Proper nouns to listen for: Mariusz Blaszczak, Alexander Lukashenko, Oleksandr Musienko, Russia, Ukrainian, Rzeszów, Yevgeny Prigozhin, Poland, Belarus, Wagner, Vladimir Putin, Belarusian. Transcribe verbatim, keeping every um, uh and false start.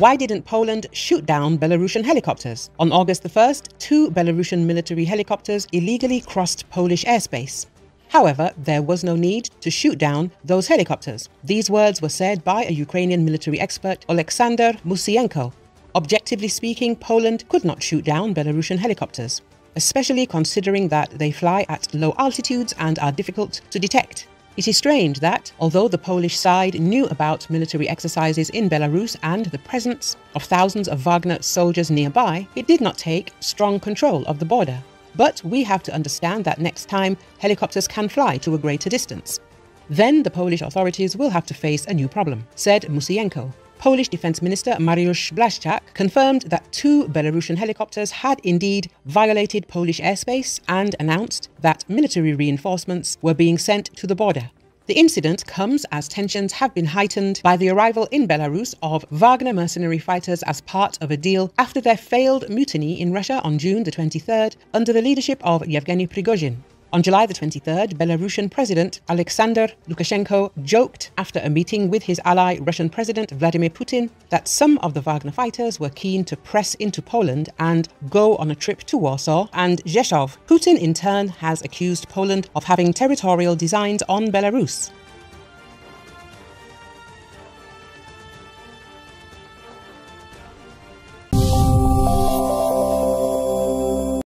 Why didn't Poland shoot down Belarusian helicopters? On August the first, two Belarusian military helicopters illegally crossed Polish airspace. However, there was no need to shoot down those helicopters. These words were said by a Ukrainian military expert, Oleksandr Musienko. Objectively speaking, Poland could not shoot down Belarusian helicopters, especially considering that they fly at low altitudes and are difficult to detect. It is strange that, although the Polish side knew about military exercises in Belarus and the presence of thousands of Wagner soldiers nearby, it did not take strong control of the border. But we have to understand that next time helicopters can fly to a greater distance. Then the Polish authorities will have to face a new problem, said Musienko. Polish Defense Minister Mariusz Blaszczak confirmed that two Belarusian helicopters had indeed violated Polish airspace and announced that military reinforcements were being sent to the border. The incident comes as tensions have been heightened by the arrival in Belarus of Wagner mercenary fighters as part of a deal after their failed mutiny in Russia on June the twenty-third under the leadership of Yevgeny Prigozhin. On July the twenty-third, Belarusian President Alexander Lukashenko joked after a meeting with his ally Russian President Vladimir Putin that some of the Wagner fighters were keen to press into Poland and go on a trip to Warsaw and Rzeszów. Putin in turn has accused Poland of having territorial designs on Belarus.